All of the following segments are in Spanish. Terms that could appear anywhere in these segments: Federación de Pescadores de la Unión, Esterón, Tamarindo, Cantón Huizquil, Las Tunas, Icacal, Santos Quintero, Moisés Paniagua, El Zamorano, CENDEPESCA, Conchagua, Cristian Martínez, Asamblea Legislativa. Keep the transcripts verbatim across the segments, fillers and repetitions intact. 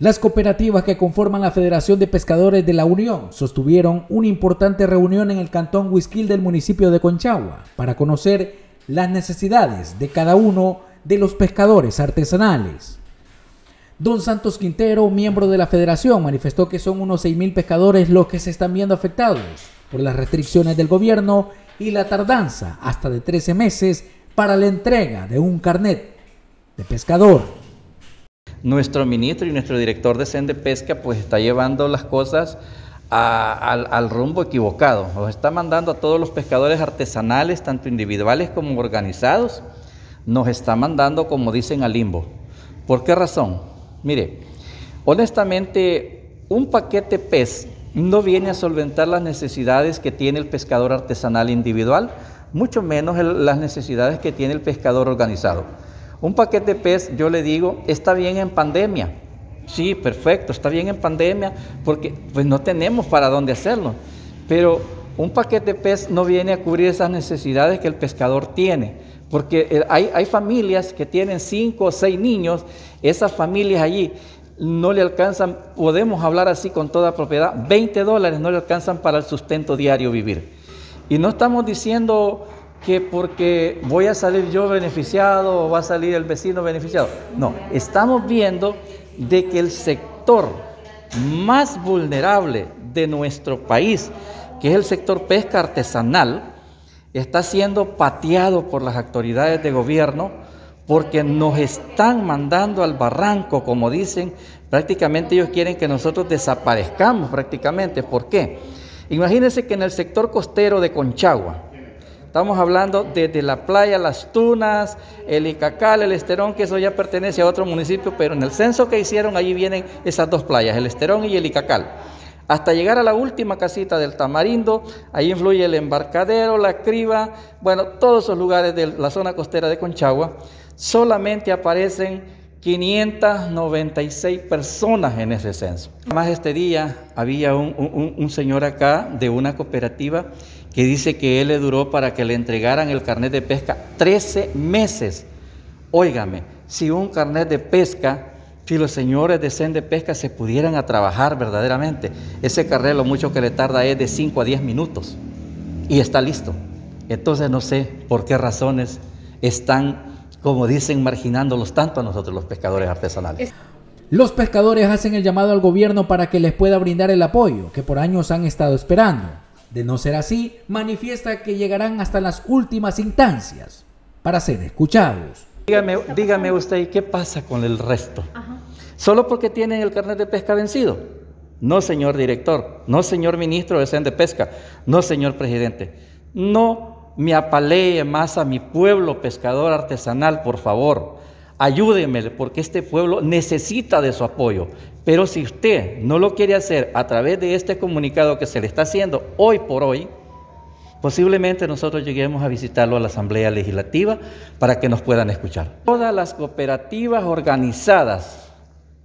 Las cooperativas que conforman la Federación de Pescadores de la Unión sostuvieron una importante reunión en el Cantón Huizquil del municipio de Conchagua para conocer las necesidades de cada uno de los pescadores artesanales. Don Santos Quintero, miembro de la Federación, manifestó que son unos seis mil pescadores los que se están viendo afectados por las restricciones del gobierno y la tardanza hasta de trece meses para la entrega de un carnet de pescador. Nuestro ministro y nuestro director de CENDEPESCA pues está llevando las cosas a, al, al rumbo equivocado. Nos está mandando a todos los pescadores artesanales, tanto individuales como organizados, nos está mandando, como dicen, al limbo. ¿Por qué razón? Mire, honestamente, un paquete pez no viene a solventar las necesidades que tiene el pescador artesanal individual, mucho menos el, las necesidades que tiene el pescador organizado. Un paquete de pez, yo le digo, está bien en pandemia. Sí, perfecto, está bien en pandemia porque pues no tenemos para dónde hacerlo. Pero un paquete de pez no viene a cubrir esas necesidades que el pescador tiene. Porque hay, hay familias que tienen cinco o seis niños, esas familias allí no le alcanzan, podemos hablar así con toda propiedad, veinte dólares no le alcanzan para el sustento diario vivir. Y no estamos diciendo que porque voy a salir yo beneficiado o va a salir el vecino beneficiado. No, estamos viendo de que el sector más vulnerable de nuestro país, que es el sector pesca artesanal, está siendo pateado por las autoridades de gobierno porque nos están mandando al barranco, como dicen. Prácticamente ellos quieren que nosotros desaparezcamos prácticamente. ¿Por qué? Imagínense que en el sector costero de Conchagua, estamos hablando desde la playa, Las Tunas, el Icacal, el Esterón, que eso ya pertenece a otro municipio, pero en el censo que hicieron, allí vienen esas dos playas, el Esterón y el Icacal. Hasta llegar a la última casita del Tamarindo, ahí influye el Embarcadero, la Criba, bueno, todos esos lugares de la zona costera de Conchagua, solamente aparecen quinientas noventa y seis personas en ese censo. Además, este día había un, un, un señor acá de una cooperativa que dice que él le duró para que le entregaran el carnet de pesca trece meses. Óigame, si un carnet de pesca, si los señores de CENDEPESCA se pudieran a trabajar verdaderamente, ese carnet lo mucho que le tarda es de cinco a diez minutos y está listo. Entonces no sé por qué razones están, como dicen, marginándolos tanto a nosotros los pescadores artesanales. Los pescadores hacen el llamado al gobierno para que les pueda brindar el apoyo que por años han estado esperando. De no ser así, manifiesta que llegarán hasta las últimas instancias para ser escuchados. Dígame, dígame usted, ¿qué pasa con el resto? Ajá. ¿Solo porque tienen el carnet de pesca vencido? No, señor director, no, señor ministro de CENDEPESCA, no, señor presidente. No me apalee más a mi pueblo pescador artesanal, por favor. Ayúdenme, porque este pueblo necesita de su apoyo. Pero si usted no lo quiere hacer a través de este comunicado que se le está haciendo hoy por hoy, posiblemente nosotros lleguemos a visitarlo a la Asamblea Legislativa para que nos puedan escuchar. Todas las cooperativas organizadas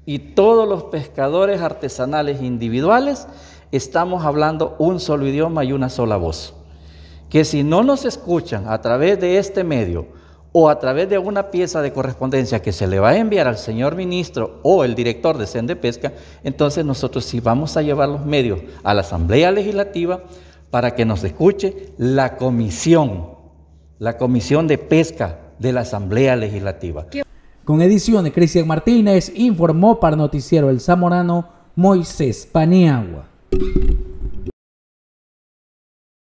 y todos los pescadores artesanales individuales estamos hablando un solo idioma y una sola voz. Que si no nos escuchan a través de este medio, o a través de una pieza de correspondencia que se le va a enviar al señor ministro o el director de CENDEPESCA, entonces nosotros sí vamos a llevar los medios a la Asamblea Legislativa para que nos escuche la comisión, la comisión de pesca de la Asamblea Legislativa. Con edición de Cristian Martínez, informó para Noticiero El Zamorano, Moisés Paniagua.